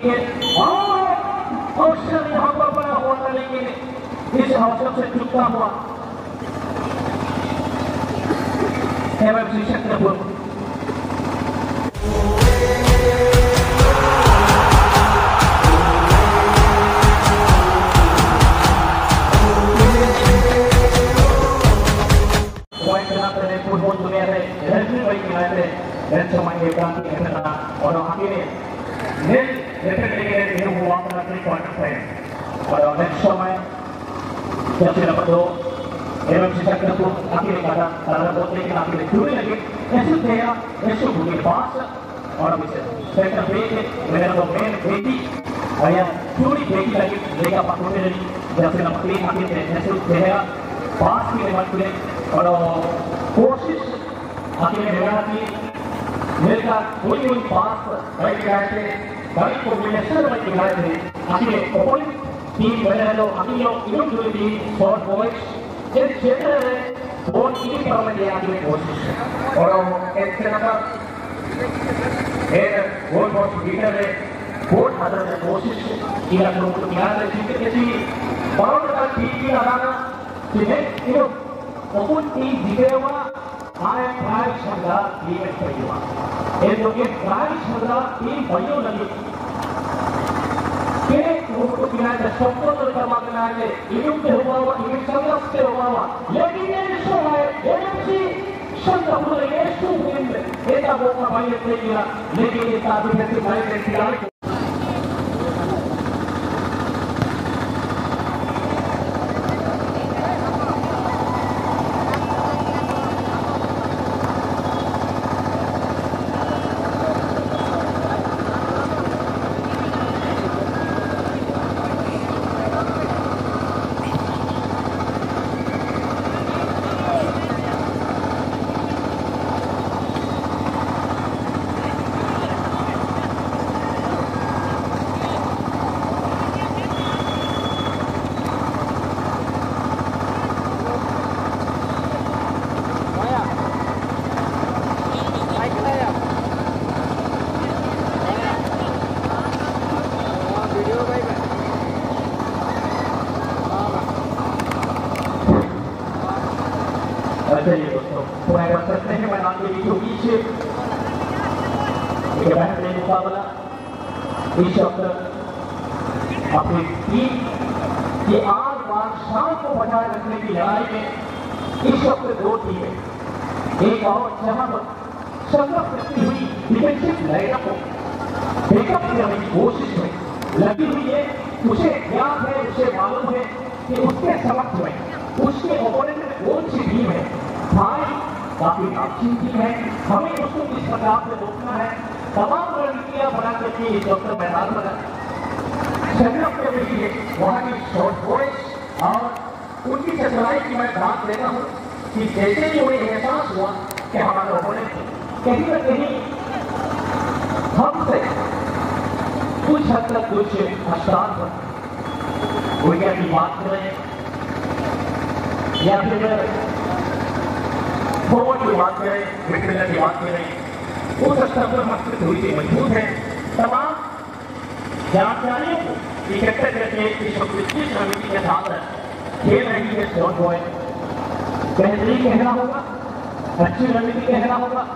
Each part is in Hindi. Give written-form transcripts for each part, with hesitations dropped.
और यहाँ पर बड़ा होल डालेंगे इस हौसलों से चुका हुआ एमएमसी शंकरपुर। और नेक्स्ट समय जैसे नंबर 2 एमएमसी शंकरपुर आखिर काटा ताला बोतल के आखिर चूड़ी लगी ऐसे तेरा ऐसे भूमि पास और विशेष सेक्टर पेज मेरे को मेन बेटी और या चूड़ी बेटी लगी लेगा पकड़ने लगी जैसे नंबर 3 आखिर ऐसे तेरा पास की लेवल पे और कोशिश आखिर मेरा की मेरे का कोई कोई पास राइट जाके बाइक को मिलेशन में दिखाए थे आखिर कोई टीम बने लोग अमीरों इन्हों जो भी शॉर्ट बॉयज जिस क्षेत्र में वो टीम पर में आगे में कोशिश और एक तरह एक वो बहुत लीडर है बहुत आदर से कोशिश किया लोगों को मिला रहे जिनके किसी बाउंड का टीम की लगाना जिन्हें इन्हों बहुत टीम जीतेगा आए प्राइस शब्दा टीम में पड़ेगा एक लोग प्राइस शब्दा टीम बनियों लगे उसको बिना शब्दों से करवाना है इनके हुआ हुआ इनके शब्द से हुआ हुआ लेकिन ये जो है एमएमसी शंकरपुर ये सुविंद ये तब वो भाई ने किया लेकिन ये ताबीर ने भाई ने किया चलिए दोस्तों पूरा बात करते हैं मैदान के बीचों बीच एक बेहतरीन मुकाबला इस वक्त अपनी टीम की आज बार शाम को बनाए रखने की लड़ाई में इस वक्त दो टीमें एक और जहां पर संघर्ष करती हुई डिफेंसिव लाइनअप को ब्रेकअप करने की कोशिश में लगी हुई है। उसे ज्ञान है उसे मालूम है कि उसके समक्ष में उसके ओपोनेंट में कौन सी टीम है काफी अच्छी टीम है हमें उसको किस प्रकार से रोकना है तमाम रणनीतियां बना करके इस डॉक्टर मैदान बना शहर के लिए वहाँ की शॉर्ट बॉयज और उनकी चतुराई की मैं ध्यान देता हूँ कि जैसे ही उन्हें एहसास हुआ कि हमारे ओपोनेंट कहीं ना कहीं हमसे कुछ हद तक कुछ हस्तान पर उनके की बात करें या फिर बहुत की बात करें विक्रेता की बात करें उस स्तर पर मस्तिष्क हुई थी मजबूत है तमाम जानकारियों को इकट्ठा करके इस वित्तीय समिति के साथ खेल रही है शॉर्ट बॉय बेहतरीन कहना होगा अच्छी रणनीति कहना होगा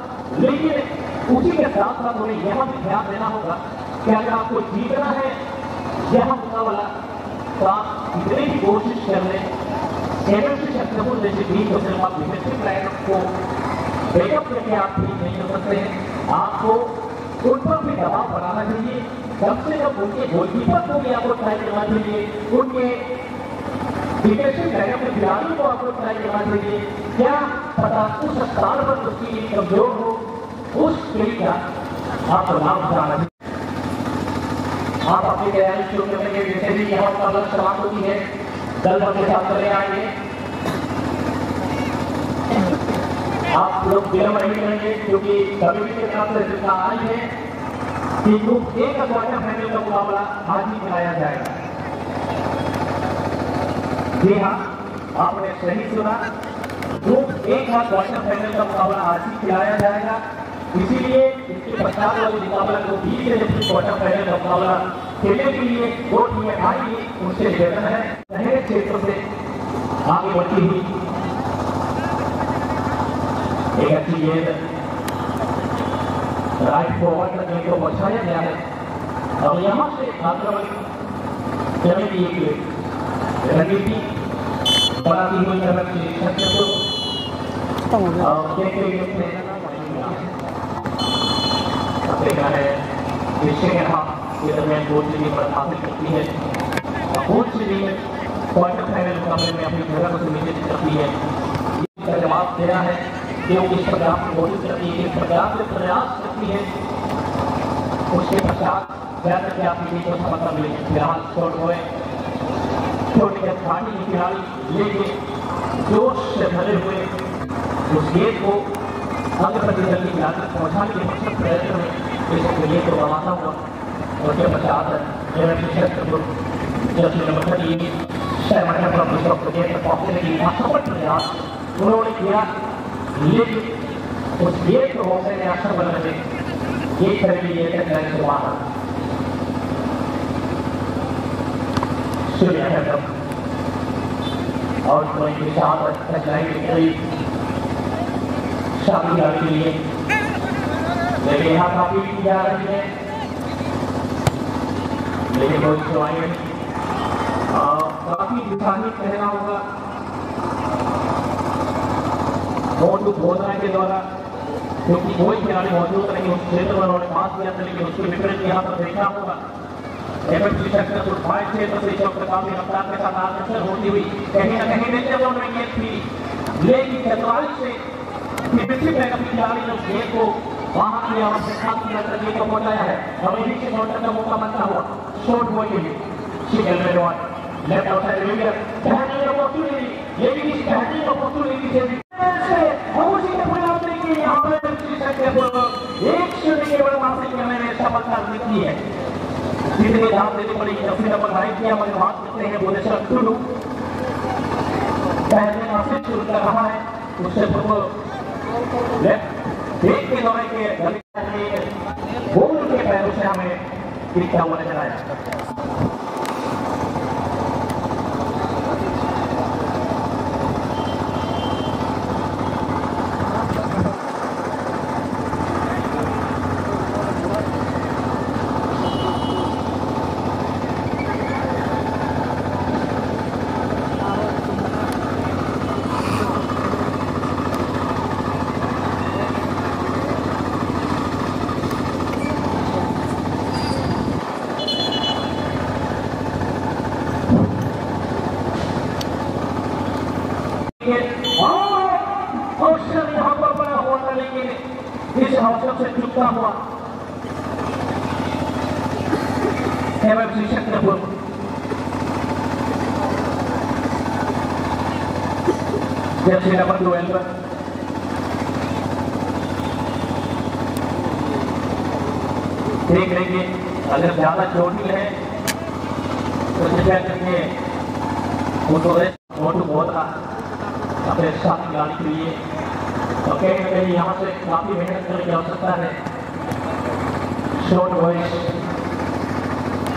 लेकिन उसी के साथ साथ उन्हें यह भी ध्यान देना होगा कि अगर आपको जीतना है यह मुकाबला तो आप इतनी भी कोशिश कर लें एमएमसी शंकरपुर जैसे टीम को सिर्फ आप डिफेंसिव लाइन को ब्रेकअप करके आप ठीक नहीं कर सकते हैं। आपको उन पर भी दबाव बनाना चाहिए कम से कम उनके गोलकीपर को भी आपको ट्राई करना चाहिए उनके डिफेंसिव लाइन के खिलाड़ियों को आपको ट्राई करना चाहिए क्या पता उस स्थान पर उसकी कमजोर हो उस खेल का आप लाभ उठाना चाहिए। आप अपनी तैयारी शुरू करने के जैसे भी यहाँ मुकाबला समाप्त होती है दल के साथ चले आएंगे आप लोग विलम्ब नहीं करेंगे क्योंकि कभी भी के साथ जितना आई है कि ग्रुप एक क्वार्टर फाइनल का मुकाबला आज ही कराया जाएगा। जी हाँ आपने सही सुना ग्रुप एक का क्वार्टर फाइनल का मुकाबला आज ही कराया जाएगा इसीलिए इसके पश्चात वाले मुकाबला जो भी क्वार्टर फाइनल का मुकाबला खेलने के लिए वो टीमें आई उनसे बेहतर है नए क्षेत्र से आगे बढ़ती हुई एक अच्छी गेंद राइट फॉरवर्ड का गेंद को बचाया गया है और यहाँ से आक्रमण करने की एक रणनीति बनाती हुई तरफ से छत्तीसगढ़ जवाब देना है क्योंकि इस प्रकार प्रयास करती है उसके पश्चात सफलता मिलेगी। फिलहाल शॉट हुए छोटी खिलाड़ी लेके जोश से भरे हुए उस गेट को आगे प्रतिद्वंदी की आदत पहुँचाने के मकसद प्रयत्न में इस गेट को बनाना हुआ और उसके पश्चात पहुँचने की असफल प्रयास उन्होंने किया लेकिन उस गेट को पहुँचने में असर बन रहे एक तरह के लिए और उन्होंने साथ शामिल के लिए लेकिन यहाँ काफी जा रही है लेकिन काफी इंसानी कहना होगा के द्वारा क्योंकि कोई खिलाड़ी मौजूद नहीं उस क्षेत्र में उन्होंने बात किया था लेकिन उसके विपरीत यहाँ पर देखना होगा होती हुई कहीं ना कहीं लेकिन से किसी बैकअप खिलाड़ी ने गेंद को वहां की आवश्यकता की तरफ लेकर पहुंचाया है और इसी के काउंटर का मौका बनता हुआ शॉट हुआ ये सिंगल में डॉट लेफ्ट आउटसाइड विंगर पहली अपॉर्चुनिटी ये भी इस पहली अपॉर्चुनिटी से बहुत ही बड़ा नहीं कि यहां पर जिसके बोलो 1-0 के बड़ा मार्जिन करने में सफलता मिली है। जितने धाम देने पड़ी अपने नंबर हाई किया हमारे बात करते हैं भुवनेश्वर टुडू पहले मार्जिन शुरू कर रहा है उससे पूर्व लेफ्ट एक के दौरे के गोल के पैरों से हमें दिखा हुआ नजर आया। हुआ एमएमसी शंकरपुर जर्सी नंबर 2 पर देख लेंगे अगर ज्यादा चोटिल है तो कृपया करके फोटो बहुत अपने साथ गाड़ी के लिए और कहीं ना कहीं यहाँ से काफी मेहनत करने की आवश्यकता है। शॉर्ट वॉइस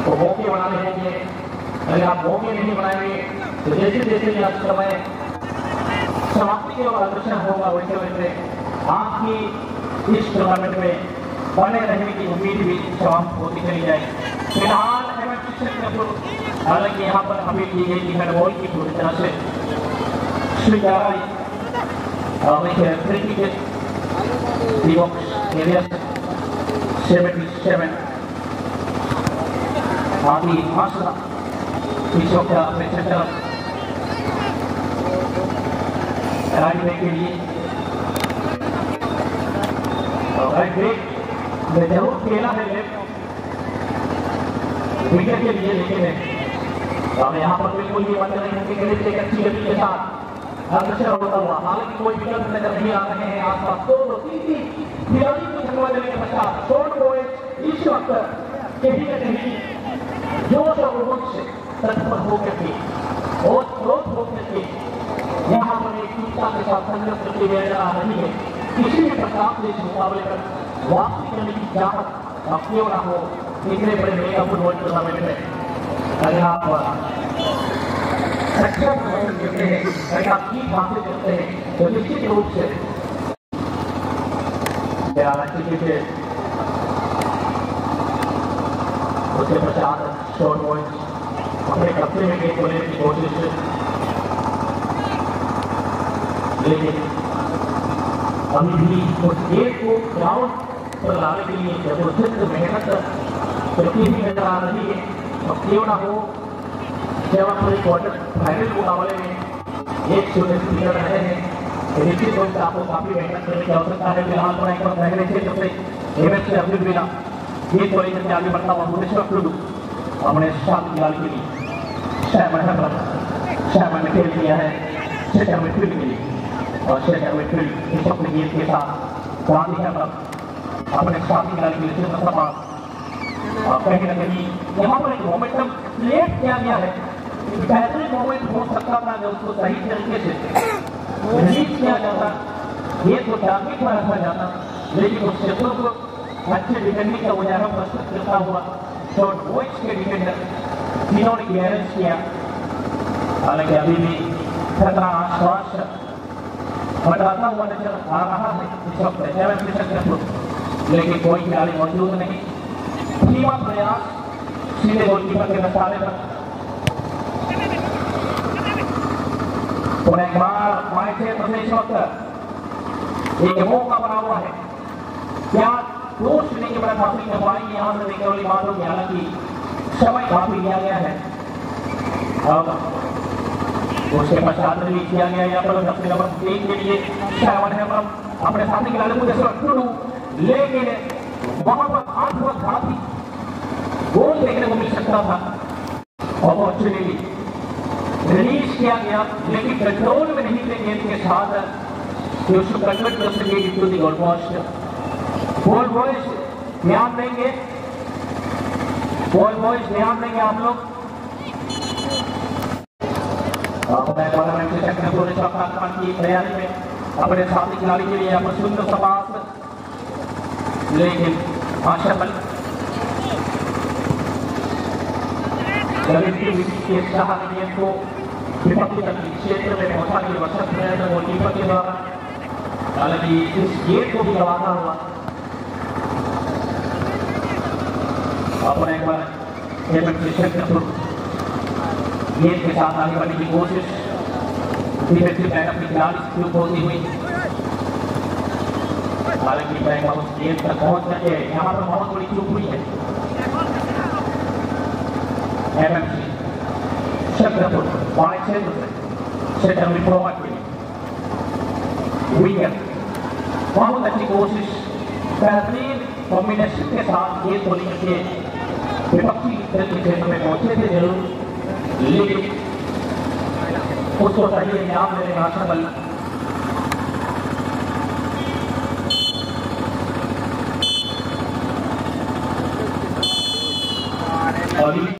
तो मौके बनाने होंगे अगर आप मौके नहीं बनाएंगे तो जैसे जैसे भी आप समय समाप्ति की ओर अग्रसर होगा वैसे वैसे आपकी इस टूर्नामेंट में बने रहने की उम्मीद भी समाप्त होती चली जाएगी। फिलहाल हालांकि यहाँ पर हमें की गई कि हैंडबॉल की पूरी तरह से स्वीकार है 77 आदि आशा पीछे का राइट ब्रेक के लिए राइट ब्रेक में जरूर खेला है लेफ्ट विकेट के लिए लेकिन हमें यहाँ पर बिल्कुल भी बंद नहीं होने के लिए अच्छी गति के साथ अग्रसर होता हुआ हालांकि कोई विकल्प नजर नहीं आ रहे हैं आसपास तो देने के पश्चात शॉर्ट बॉयज इस वक्त कहीं ना कहीं जोश और उमंग से तत्पर होकर के और क्रोध होकर के यहाँ पर एक टीका के साथ संघर्ष करते हुए आ रही है। किसी भी प्रकार से इस मुकाबले पर वापसी करने की चाहत अपनी और आपको निकले पड़े मेगा फुटबॉल टूर्नामेंट में। अगर आप सक्रिय प्रदर्शन करते हैं, अगर आप ठीक बातें करते हैं, तो निश्चित रूप से राष्ट्रीय के उसके प्रचार शॉर्ट पॉइंट अपने कब्जे में गेंद लेने की कोशिश, लेकिन अभी भी उस गेंद को ग्राउंड पर लाने के लिए जबरदस्त मेहनत करती हुई नजर आ रही है। और क्यों ना हो, जब अपने क्वार्टर फाइनल मुकाबले में 1-0 से रहे हैं, निश्चित रूप से आपको काफी मेहनत करने की आवश्यकता है। फिलहाल पर एक बार पहले से जब एमएमसी अभिनव मिला ये थोड़ी जब आगे बढ़ता हुआ भुवनेश्वर टुडू हमने 7 साल के लिए 6 महीने पर 6 महीने खेल किया है, 6 महीने फिल्म मिली और 6 महीने फिल्म इस अपने गेम के साथ पुरानी है अपने साथी खिलाड़ी के लिए कहीं ना कहीं यहाँ पर एक मोमेंटम क्रिएट किया गया है। बेहतरीन मोमेंट हो सकता था जब उसको सही तरीके से रिलीज किया जाता, ये तो जागरूक में रखा जाता, लेकिन उस क्षेत्रों को अच्छे डिफेंडिंग का उदाहरण प्रस्तुत करता हुआ शॉर्ट वॉइस के डिफेंडर जिन्होंने क्लियरेंस किया, हालांकि अभी भी खतरा आसपास बढ़ाता हुआ नजर आ रहा है इस वक्त, लेकिन कोई खिलाड़ी मौजूद नहीं। सीमा प्रयास सीधे गोलकीपर के नशाले पर और एक बार मायके प्रदेश वक्त एक मौका बना हुआ है, क्या दोष लेने के बाद काफी कमाई यहाँ से देखने वाली बात होगी। हालांकि समय काफी लिया गया है, अब उसके पश्चात रिलीज किया गया यहाँ पर अपने नंबर 3 के लिए 7 है पर अपने साथी खिलाड़ी को जैसे टूडू, लेकिन वहां पर 8 साथी गोल देखने को मिल सकता था और ऑस्ट्रेलिया रिलीज किया गया, लेकिन कंट्रोल में नहीं थे गेंद के साथ ध्यान देंगे, बॉल बॉयज ध्यान देंगे आप लोग। की तैयारी में अपने साथी खिलाड़ी के लिए यहाँ पर सुंदर समाज, लेकिन आशा बल के सहारे को विपक्षी क्षेत्र में पहुंचा के मकसद प्रयास और दीपक के द्वारा, हालांकि इस गेट को भी गंवाना हुआ। अपने एक बार गेट के साथ आगे बढ़ने की कोशिश धीरे धीरे अपनी खिलाड़ी शुरू होती हुई, हालांकि बैंक उस गेम तक पहुंच सके यहाँ पर बहुत बड़ी चूक हुई है। एमएमसी शंकरपुर पांच क्षेत्र से बहुत अच्छी कोशिश बेहतरीन कॉम्बिनेशन के साथ ये तो लेकर विपक्षी क्षेत्र में पहुंचे थे जरूर, लेकिन उसको सही नाम देने आशा बल